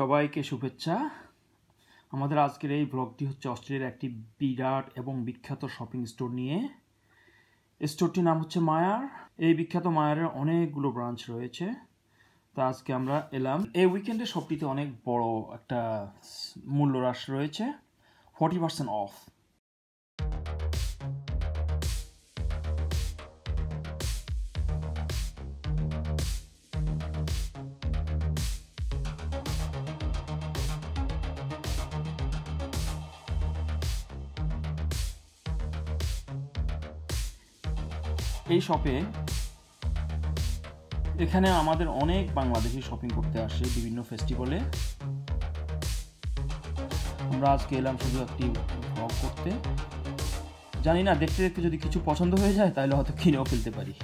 সবাইকে শুভেচ্ছা আমাদের আজকের এই ব্লগটি হচ্ছে অস্ট্রেলিয়ার একটি বিরাট এবং বিখ্যাত শপিং স্টোর নিয়ে স্টোরটির নাম হচ্ছে মায়ার এই বিখ্যাত মায়ারের অনেকগুলো ব্রাঞ্চ রয়েছে তা আজকে আমরা এলাম এই উইকেন্ডে শপটিতে অনেক বড় একটা মূল্য হ্রাস রয়েছে 40% অফ এই শপে এখানে আমাদের অনেক বাংলাদেশী শপিং করতে আসে বিভিন্ন ফেস্টিভ্যালে আমরা আজকে এলাম শুধু একটি ব্লগ করতে জানি না দেখতে দেখতে যদি কিছু পছন্দ হয়ে যায় তাহলে হয়তো কিনেও ফেলতে পারি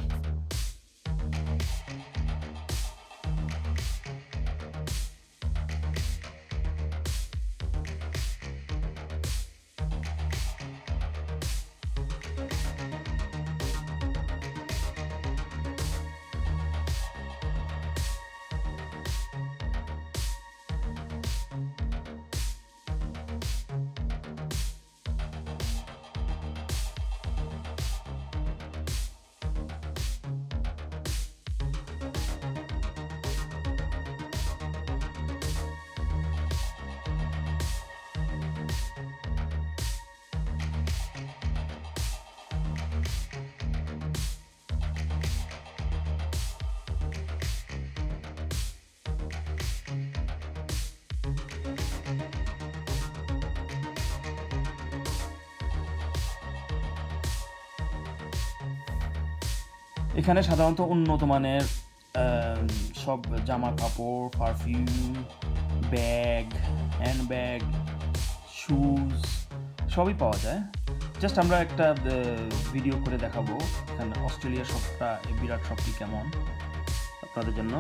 এখানে সাধারণত উন্নত মানের সব জামা কাপড় পারফিউম ব্যাগ হ্যান্ডব্যাগ শুজ সবই পাওয়া যায় জাস্ট আমরা একটা ভিডিও করে দেখাবো এখানে অস্ট্রেলিয়া শপটা এই বিরাট শপটি কেমন আপনাদের জন্য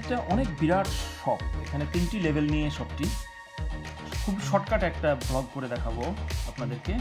একটা অনেক বিরাট শপ, এখানে তিনটি লেভেল নিয়ে শপটি। খুব শর্টকাট একটা ব্লগ করে দেখাবো আপনাদেরকে।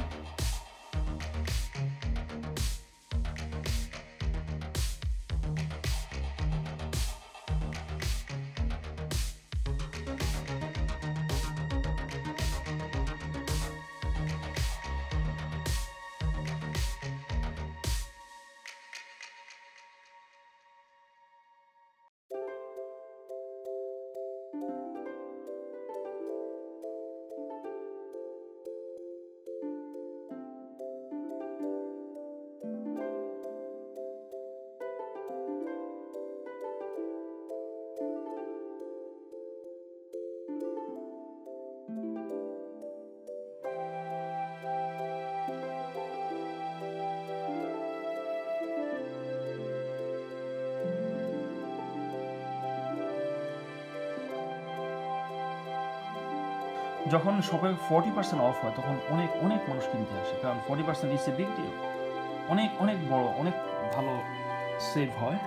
যখন শপে 40% অফ হয় তখন অনেক অনেক মানুষ কিনতে আসে, কারণ 40% ইজ এ বিগ ডিল, অনেক অনেক বড়, অনেক ভালো সেভ হয়।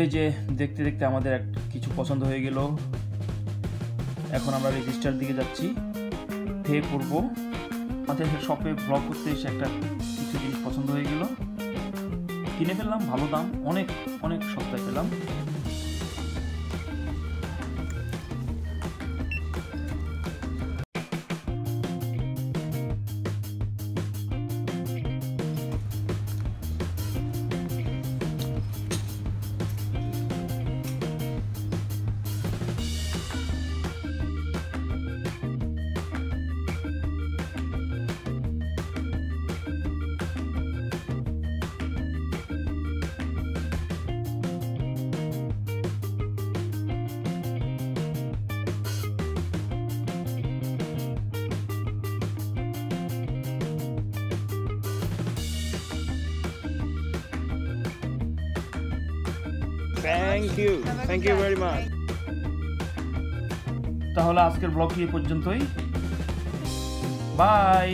এই যে দেখতে দেখতে আমাদের কিছু পছন্দ হয়ে গেল। এখন আমরা রেজিস্টার দিকে যাচ্ছি, পে করবো। আমাদের শপে ব্লগ করতে এসে একটা কিছু জিনিস পছন্দ হয়ে গেল, কিনে ফেললাম, ভালো দাম, অনেক অনেক সস্তায় পেলাম। Thank you very much. তাহলে আজকের ব্লগ এই পর্যন্তই। বাই।